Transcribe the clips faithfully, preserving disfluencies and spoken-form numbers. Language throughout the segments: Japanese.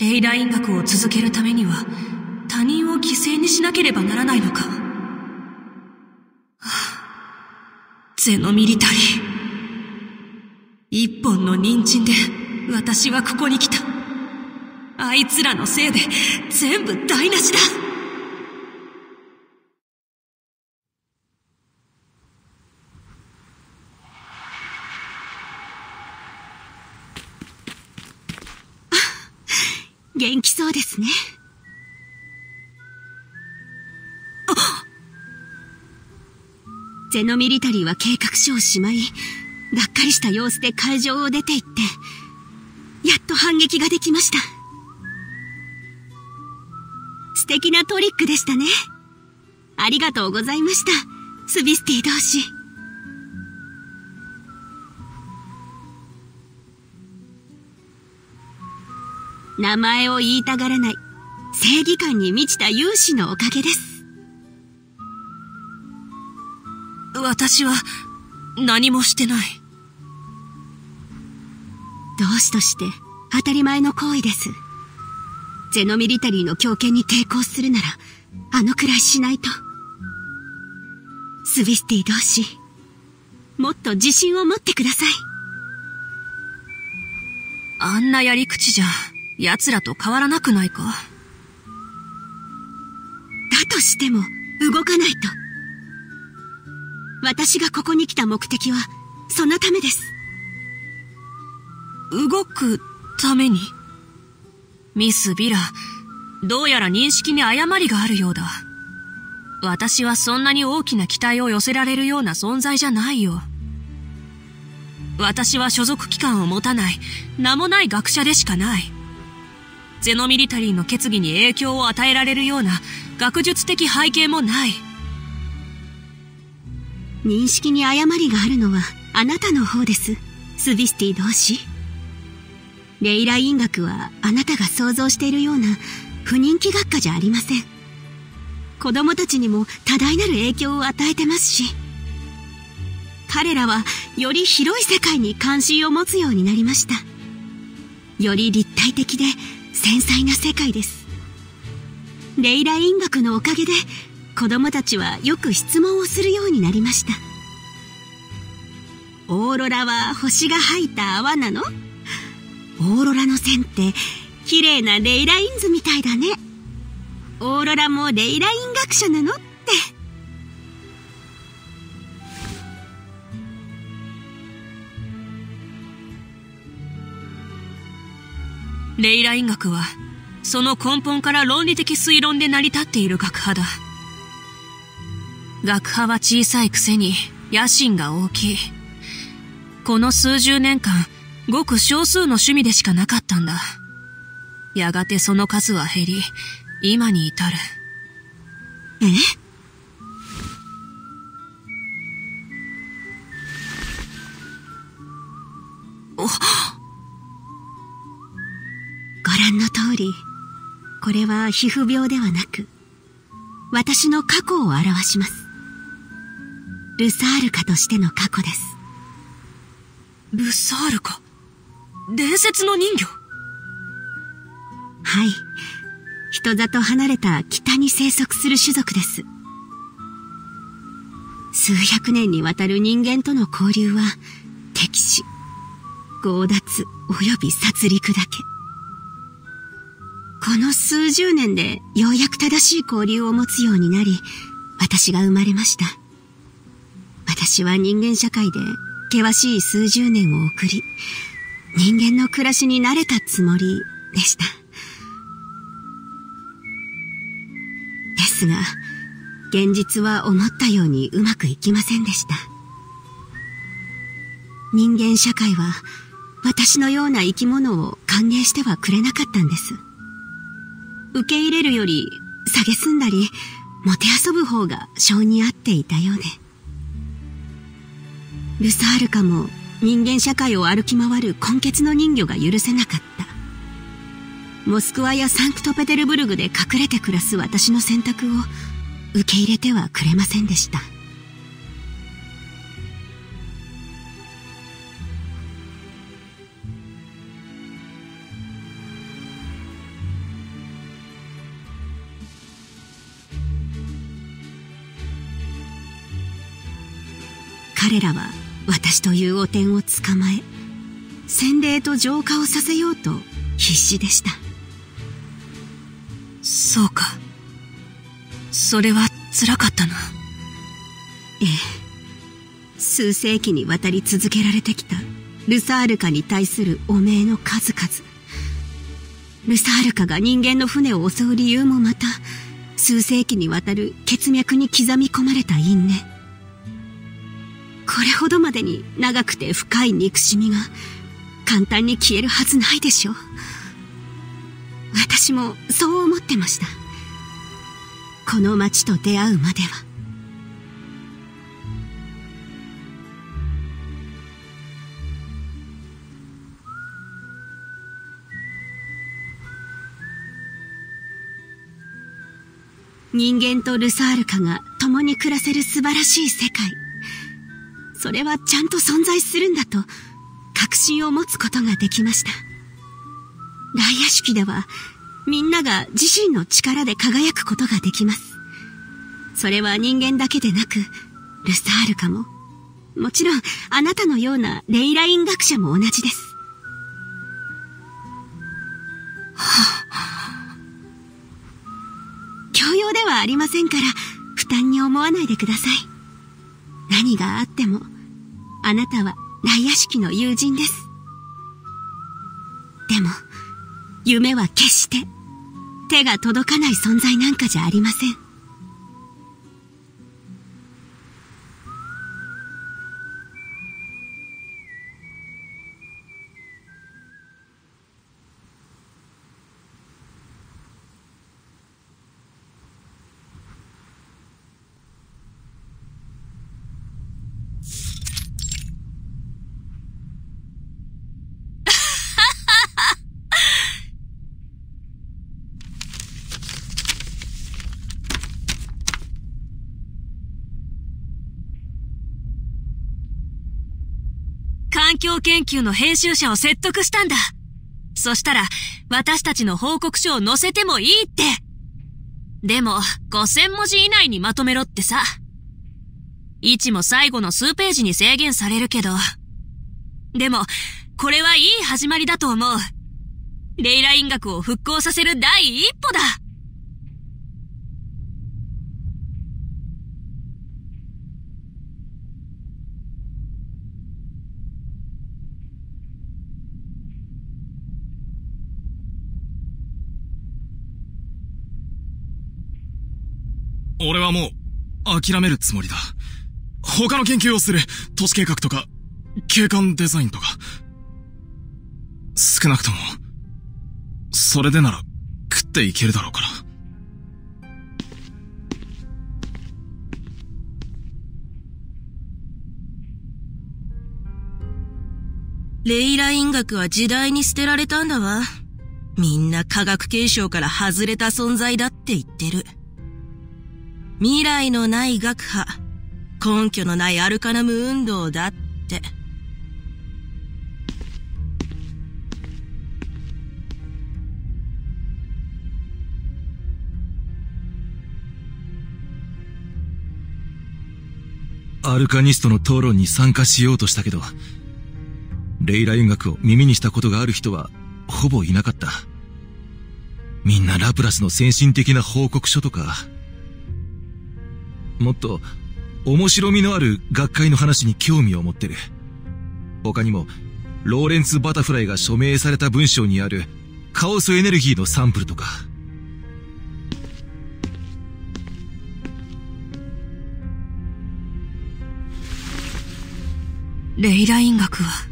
レイライン学を続けるためには他人を犠牲にしなければならないのか。ゼノミリタリー。一本の人参で私はここに来た。あいつらのせいで全部台無しだ。元気そうですね。あっ、ゼノミリタリーは計画書をしまい、がっかりした様子で会場を出て行って、やっと反撃ができました。素敵なトリックでしたね。ありがとうございました、スビスティ同士。名前を言いたがらない、正義感に満ちた勇士のおかげです。私は、何もしてない。同志として当たり前の行為です。ゼノミリタリーの強権に抵抗するなら、あのくらいしないと。スビスティ同士、もっと自信を持ってください。あんなやり口じゃ、奴らと変わらなくないか。だとしても、動かないと。私がここに来た目的は、そのためです。動くために？ミス・ヴィラ、どうやら認識に誤りがあるようだ。私はそんなに大きな期待を寄せられるような存在じゃないよ。私は所属機関を持たない、名もない学者でしかない。ゼノミリタリーの決議に影響を与えられるような学術的背景もない。認識に誤りがあるのはあなたの方です、スビスティ同士。レイライン学はあなたが想像しているような不人気学科じゃありません。子供たちにも多大なる影響を与えてますし、彼らはより広い世界に関心を持つようになりました。より立体的で繊細な世界です。レイライン学のおかげで、子供たちはよく質問をするようになりました。オーロラは星が吐いた泡なの？オーロラの線って綺麗なレイライン図みたいだね。オーロラもレイライン学者なの？って。レイライン学はその根本から論理的推論で成り立っている学派だ。学派は小さいくせに野心が大きい。この数十年間、ごく少数の趣味でしかなかったんだ。やがてその数は減り、今に至る。え？おっ！ご覧の通り、これは皮膚病ではなく、私の過去を表します。ルサールカとしての過去です。ルサールカ？伝説の人魚？はい。人里離れた北に生息する種族です。数百年にわたる人間との交流は、敵視、強奪及び殺戮だけ。この数十年でようやく正しい交流を持つようになり、私が生まれました。私は人間社会で険しい数十年を送り、人間の暮らしに慣れたつもりでした。ですが、現実は思ったようにうまくいきませんでした。人間社会は私のような生き物を歓迎してはくれなかったんです。受け入れるより、蔑んだり、もてあそぶ方が性に合っていたようで。ルサールカも人間社会を歩き回る根血の人魚が許せなかった。モスクワやサンクトペテルブルグで隠れて暮らす私の選択を受け入れてはくれませんでした。彼らは私というお天を捕まえ、洗礼と浄化をさせようと必死でした。そうか。それは辛かったな。ええ。数世紀にわたり続けられてきたルサールカに対する汚名の数々。ルサールカが人間の船を襲う理由もまた、数世紀にわたる血脈に刻み込まれた因ね。これほどまでに長くて深い憎しみが簡単に消えるはずないでしょう。私もそう思ってました。この町と出会うまでは。人間とルサールカが共に暮らせる素晴らしい世界。それはちゃんと存在するんだと確信を持つことができました。ライア式ではみんなが自身の力で輝くことができます。それは人間だけでなく、ルサールカも、もちろんあなたのようなレイライン学者も同じです。はあ、教養ではありませんから、負担に思わないでください。何があっても、あなたはライア式の友人です。でも、夢は決して手が届かない存在なんかじゃありません。環境研究の編集者を説得したんだ。そしたら、私たちの報告書を載せてもいいって。でも、ごせんもじ以内にまとめろってさ。位置も最後の数ページに制限されるけど。でも、これはいい始まりだと思う。レイライン学を復興させる第一歩だ。俺はもう、諦めるつもりだ。他の研究をする、都市計画とか、景観デザインとか。少なくとも、それでなら、食っていけるだろうから。レイライン学は時代に捨てられたんだわ。みんな科学継承から外れた存在だって言ってる。未来のない学派、根拠のないアルカナム運動だって。アルカニストの討論に参加しようとしたけど、レイラ音楽を耳にしたことがある人はほぼいなかった。みんなラプラスの先進的な報告書とか、もっと面白みのある学会の話に興味を持ってる。他にも、ローレンツ・バタフライが署名された文章にあるカオスエネルギーのサンプルとか。レイライン学は、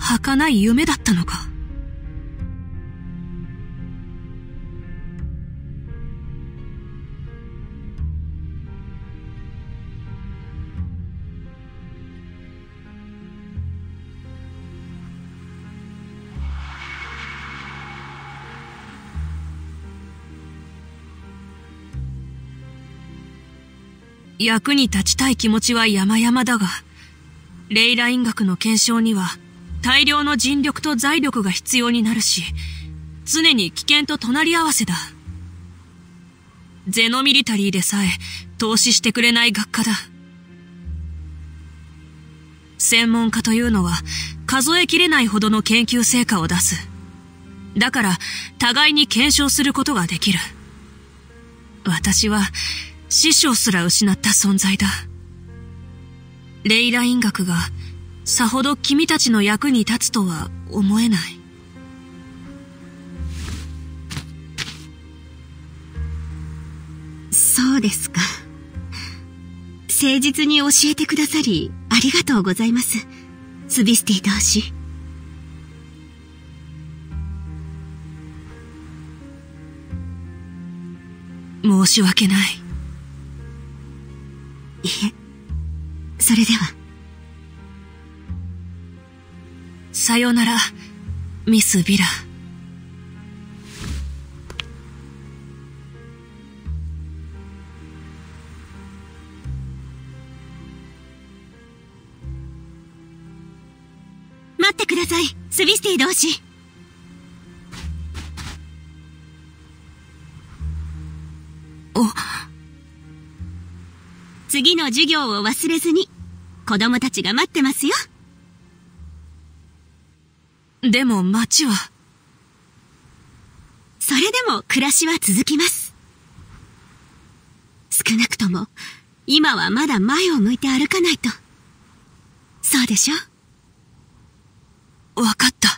儚い夢だったのか。役に立ちたい気持ちは山々だが、レイライン学の検証には大量の人力と財力が必要になるし、常に危険と隣り合わせだ。ゼノミリタリーでさえ投資してくれない学科だ。専門家というのは数えきれないほどの研究成果を出す。だから互いに検証することができる。私は師匠すら失った存在だ。レイラ院学がさほど君たちの役に立つとは思えない。そうですか。誠実に教えてくださりありがとうございます、ツビスティ同士。申し訳ない。いえ、それでは。さよなら、ミス・ヴィラ。待ってください、ツビスティ同士。次の授業を忘れずに、子供たちが待ってますよ。でも街は。それでも暮らしは続きます。少なくとも、今はまだ前を向いて歩かないと。そうでしょ？わかった。